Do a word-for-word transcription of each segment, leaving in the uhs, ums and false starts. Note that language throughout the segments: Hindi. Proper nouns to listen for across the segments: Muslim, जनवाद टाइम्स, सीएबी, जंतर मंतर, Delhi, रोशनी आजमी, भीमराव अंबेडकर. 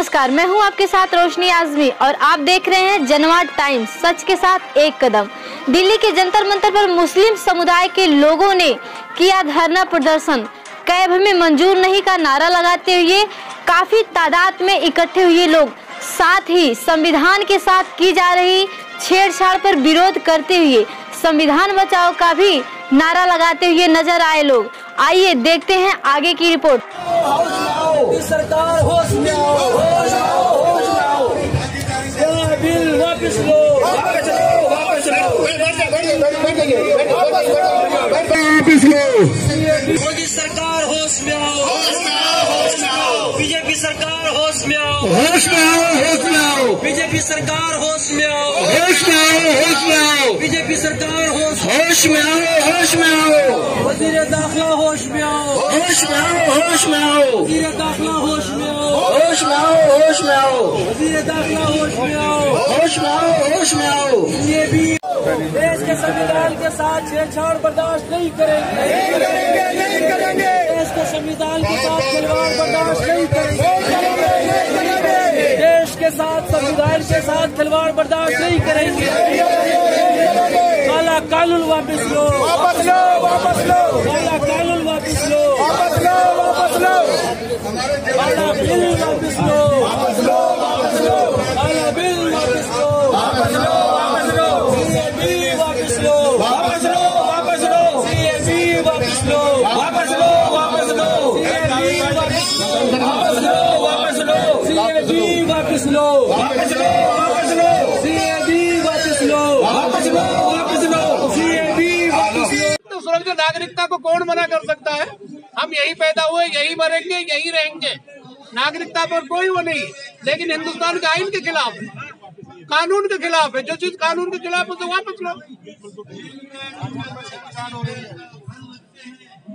नमस्कार, मैं हूं आपके साथ रोशनी आजमी और आप देख रहे हैं जनवाद टाइम्स, सच के साथ एक कदम। दिल्ली के जंतर मंतर पर मुस्लिम समुदाय के लोगों ने किया धरना प्रदर्शन। कैब में मंजूर नहीं का नारा लगाते हुए काफी तादाद में इकट्ठे हुए लोग, साथ ही संविधान के साथ की जा रही छेड़छाड़ पर विरोध करते हुए संविधान बचाओ का भी नारा लगाते हुए नजर आए लोग। आइए देखते हैं आगे की रिपोर्ट। सरकार होश में आओ, होश आओ, होश आओ, यह बिल वापस लो, वापस लो, वापस लो, वापस लो। मोदी सरकार होश में आओ, होश में आओ, होश में आओ। बीजेपी सरकार होश में आओ, होश में आओ, होश में आओ। बीजेपी सरकार होश में आओ, होश में आओ, होश में आओ। बीजेपी सरकार होश होश में आओ, होश में आओ। वजीर दाखिला होश में आओ, होश में आओ, होश में आओ। दाखला होश में आओ, होश में आओ, होश में आओ। वजीर दाखला होश में आओ, होश में आओ, होश में आओ। ये भी देश के संविधान के साथ छेड़छाड़ बर्दाश्त नहीं करेंगे, नहीं करेंगे, नहीं करेंगे। देश के संविधान के साथ खिलवाड़ बर्दाश्त नहीं करेंगे। देश के साथ संविधान के साथ खिलवाड़ बर्दाश्त नहीं करेंगे। काला कानून वापस लो, वापस लो, वापस लो। काला कानून वापस लो, वापस लो, वापस लो। काला बिल वापस लो, वापस लो, वापस लो। काला बिल वापस लो, वापस लो, वापस लो। सीएबी वापस लो, वापस लो, वापस लो। सीएबी वापस लो, वापस लो, वापस लो। सीएबी वापस लो, वापस लो, वापस लो। सीएबी वापस लो, वापस लो, वापस लो। सीएबी वापस लो, वापस लो, वापस लो। सीएबी वापस लो। तो सुरक्षित नागरिकता को कौन मना कर सकता है? हम यही पैदा हुए, यही मरेंगे, यही रहेंगे। नागरिकता पर कोई वो नहीं, लेकिन हिंदुस्तान के आइन के खिलाफ है, कानून के खिलाफ है। जो चीज कानून के खिलाफ है उसे वापस लो।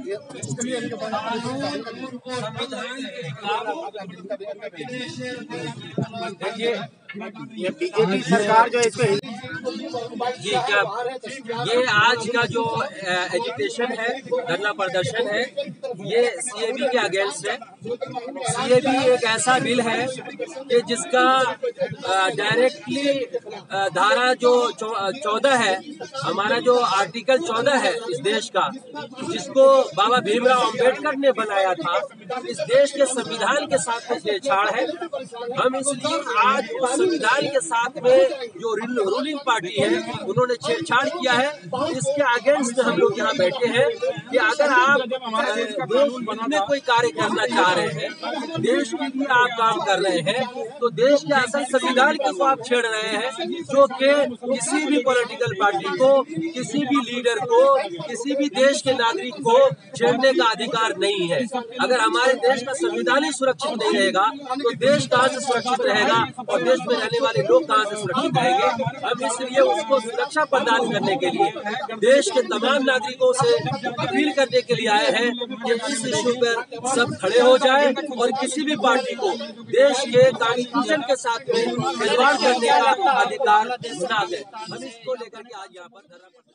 ये बीजेपी सरकार जो है इसको ये क्या, ये आज का जो एजिटेशन है, धरना प्रदर्शन है, ये सीएबी के अगेंस्ट है। सीएबी एक ऐसा बिल है कि जिसका डायरेक्टली धारा जो चौदह है, हमारा जो आर्टिकल चौदह है इस देश का, जिसको बाबा भीमराव अंबेडकर ने बनाया था, इस देश के संविधान के साथ में छेड़छाड़ है। हम इसलिए आज संविधान के साथ में जो रूलिंग पार्टी है उन्होंने छेड़छाड़ किया है, इसके अगेंस्ट हम लोग यहाँ बैठे हैं कि अगर आप देश में कोई कार्य करना चाह रहे हैं, देश के लिए आप काम कर रहे हैं, तो देश के असल संविधान को आप छेड़ रहे हैं, जो कि किसी भी पॉलिटिकल पार्टी को, किसी भी लीडर को, किसी भी देश के नागरिक को छेड़ने का अधिकार नहीं है। अगर हमारे देश का संविधान ही सुरक्षित नहीं रहेगा तो देश कहाँ से सुरक्षित रहेगा और देश में रहने वाले लोग कहाँ से सुरक्षित रहेंगे? अब इसलिए उसको सुरक्षा प्रदान करने के लिए देश के तमाम नागरिकों से अपील करने के लिए आए हैं कि इस इश्यू पर सब खड़े हो जाए और किसी भी पार्टी को देश के कॉन्स्टिट्यूशन के साथ में खिलवाड़ करने का अधिकार ना दे। हम इसको लेकर के आज यहाँ पर धरना